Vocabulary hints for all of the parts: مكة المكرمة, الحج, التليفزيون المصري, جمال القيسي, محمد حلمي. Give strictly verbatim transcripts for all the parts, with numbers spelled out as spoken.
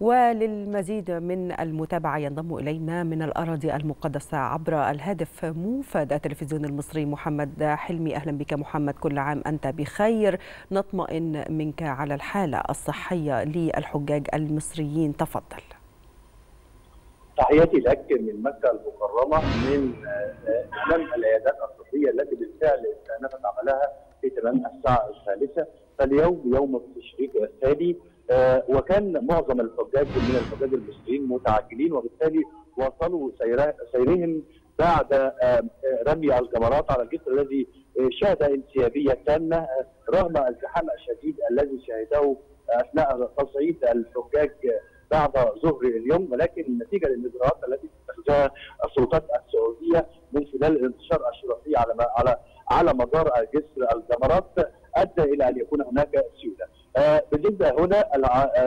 وللمزيد من المتابعة ينضم إلينا من الأراضي المقدسة عبر الهاتف موفد التلفزيون المصري محمد حلمي. أهلا بك محمد، كل عام أنت بخير. نطمئن منك على الحالة الصحية للحجاج المصريين، تفضل. تحياتي لك من مكة المكرمة، من أهم العيادات الطبية التي بالفعل استأنفت عملها في تمام الساعة الثالثة فاليوم يوم التشريق الثاني، وكان معظم الحجاج من الحجاج المصريين متعجلين، وبالتالي واصلوا سيرهم بعد رمي الجمرات على الجسر الذي شهد انسيابية تامة رغم الزحام الشديد الذي شهده أثناء تصعيد الحجاج بعد ظهر اليوم، ولكن نتيجه للإجراءات التي اتخذتها السلطات السعوديه من خلال الانتشار الشرطي على على على مدار جسر الجمرات ادى الى ان يكون هناك سيوله. آه بالنسبه هنا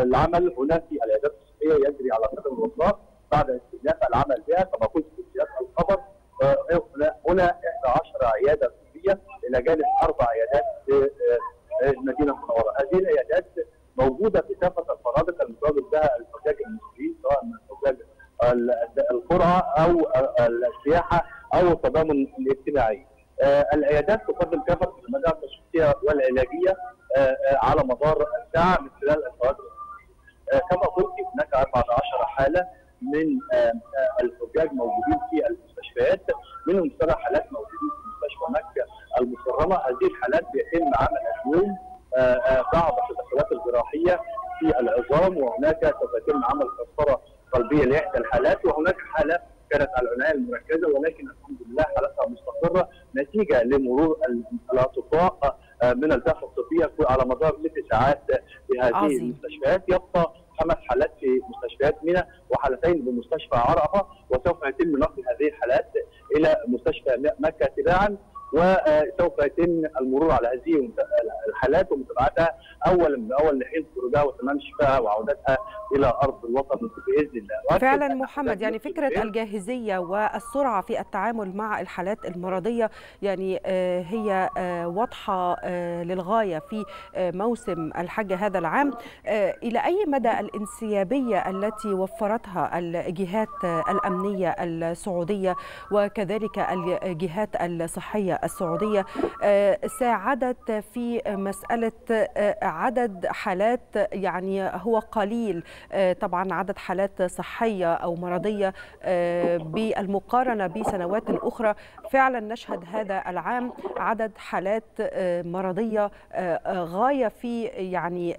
العمل هنا في العيادات الصحيه يجري على قدم الاطلاق بعد استئناف العمل بها كما قلت في سياق الخبر. آه هنا إحدى عشرة عياده طبيه الى جانب اربع عيادات في المدينه المنوره. هذه العيادات موجوده في كافه الفنادق المتواجد بها الحجاج المصريين سواء من حجاج القرعه او السياحه او التضامن الاجتماعي. آه العيادات تقدم كافه الخدمات التشخيصيه والعلاجيه آه على مدار الساعه من خلال الفنادق. آه كما قلت هناك أربعة عشر حاله من آه الحجاج موجودين في المستشفيات، منهم سبع حالات موجودين في مستشفى مكه المكرمه. هذه الحالات بيتم عمل اليوم بعض التدخلات الجراحيه في العظام، وهناك سيتم عمل قسطره قلبيه لاحدى الحالات، وهناك حاله كانت العنايه المركزه ولكن الحمد لله حالتها مستقره نتيجه لمرور الاطباء من البعثه الطبيه على مدار ست ساعات في هذه المستشفيات. يبقى خمس حالات في مستشفيات منى وحالتين بمستشفى عرفه، وسوف يتم نقل هذه الحالات الى مستشفى مكه تباعا، وسوف يتم المرور على هذه الحالات ومتابعتها اولا باول لحين خروجها وتمام شفائها وعودتها الى ارض الوطن باذن الله. فعلا محمد، يعني فكره الجاهزيه والسرعه في التعامل مع الحالات المرضيه يعني هي واضحه للغايه في موسم الحج هذا العام. الى اي مدى الانسيابيه التي وفرتها الجهات الامنيه السعوديه وكذلك الجهات الصحيه السعودية ساعدت في مسألة عدد حالات، يعني هو قليل طبعا عدد حالات صحية أو مرضية بالمقارنة بسنوات أخرى؟ فعلا نشهد هذا العام عدد حالات مرضية غاية في يعني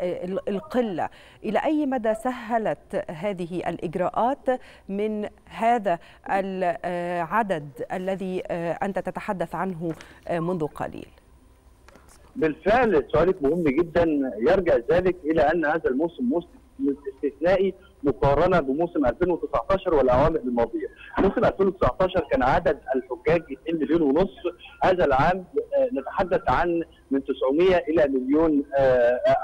القلة. إلى أي مدى سهلت هذه الإجراءات من هذا العدد الذي أنت تتحدث عنه منذ قليل؟ بالفعل سؤالك مهم جدا. يرجع ذلك الى ان هذا الموسم موسم استثنائي مقارنه بموسم ألفين وتسعة عشر والاعوام الماضيه. موسم ألفين وتسعة عشر كان عدد الحجاج اثنين مليون ونص، هذا العام نتحدث عن من تسعمائة الى مليون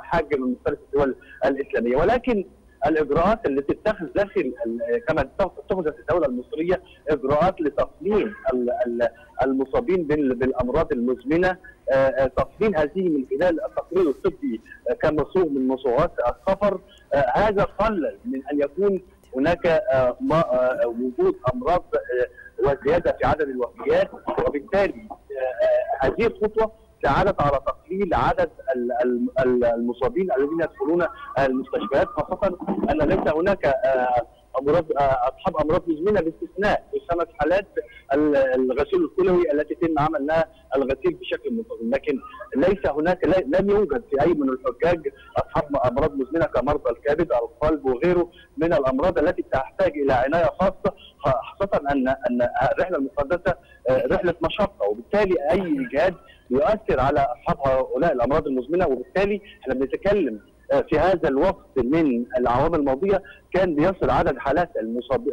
حاج من مختلف الدول الاسلاميه. ولكن الاجراءات التي تتخذ داخل كما اتخذت الدوله المصريه اجراءات لتقليل المصابين بالامراض المزمنه، تقليل هذه من خلال التقرير الطبي كمصوغ من مصوغات السفر. هذا قلل من ان يكون هناك وجود امراض وزياده في عدد الوفيات، وبالتالي هذه الخطوه ساعدت على تقليل عدد المصابين الذين يدخلون المستشفيات، خاصة أن ليس هناك أمراض أصحاب أمراض مزمنة باستثناء الخمس حالات الغسيل الكلوي التي تم عمل لها الغسيل بشكل منتظم، لكن ليس هناك لم يوجد في أي من الحجاج أصحاب أمراض مزمنة كمرضى الكبد أو القلب وغيره من الأمراض التي تحتاج إلى عناية خاصة، خاصة أن أن الرحلة المقدسة رحلة مشقة، وبالتالي أي إجهاد يؤثر على أصحاب هؤلاء الأمراض المزمنة. وبالتالي احنا بنتكلم في هذا الوقت من الأعوام الماضية كان بيصل عدد حالات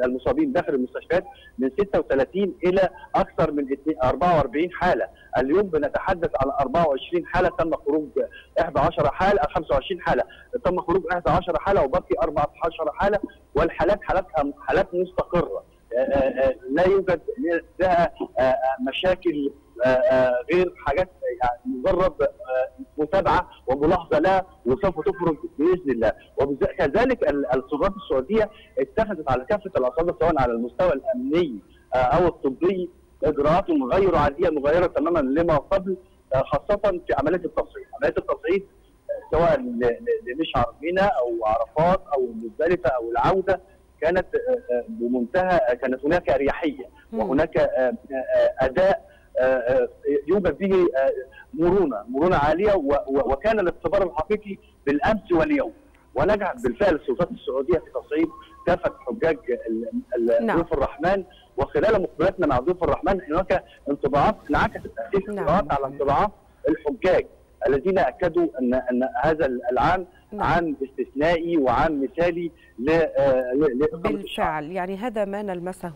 المصابين داخل المستشفيات من ستة وثلاثين إلى أكثر من أربعة وأربعين حالة. اليوم بنتحدث على أربعة وعشرين حالة، تم خروج إحدى عشرة حالة أو خمسة وعشرين حالة، تم خروج إحدى عشرة حالة وباقي أربعة عشر حالة، والحالات حالاتها حالات مستقرة لا يوجد لها مشاكل غير حاجات مجرد متابعه وملاحظه لها وسوف تخرج باذن الله. وكذلك السلطات السعوديه اتخذت على كافه الاصعده سواء على المستوى الامني او الطبي اجراءات غير عاديه مغايره تماما لما قبل، خاصه في عمليه التصعيد. عمليه التصعيد سواء لمشعر مينا او عرفات او مزدلفه او العوده كانت بمنتهى، كانت هناك اريحيه وهناك اداء يوجد به مرونه مرونه عاليه، وكان الاختبار الحقيقي بالامس واليوم، ونجحت بالفعل السلطات السعوديه في تصعيد كافه حجاج ضيوف الرحمن. وخلال مقابلاتنا مع ضيوف الرحمن هناك انطباعات انعكست هذه الانطباعات على انطباعات الحجاج الذين اكدوا ان ان هذا العام عام استثنائي وعام مثالي بالفعل. يعني هذا ما نلمسه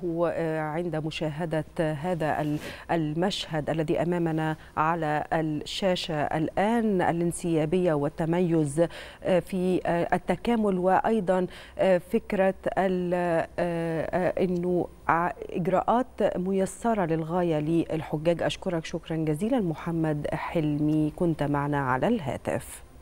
عند مشاهدة هذا المشهد الذي أمامنا على الشاشة الآن، الانسيابية والتميز في التكامل، وأيضا فكرة أنه إجراءات ميسرة للغاية للحجاج. أشكرك شكرا جزيلا محمد حلمي، كنت معنا على الهاتف.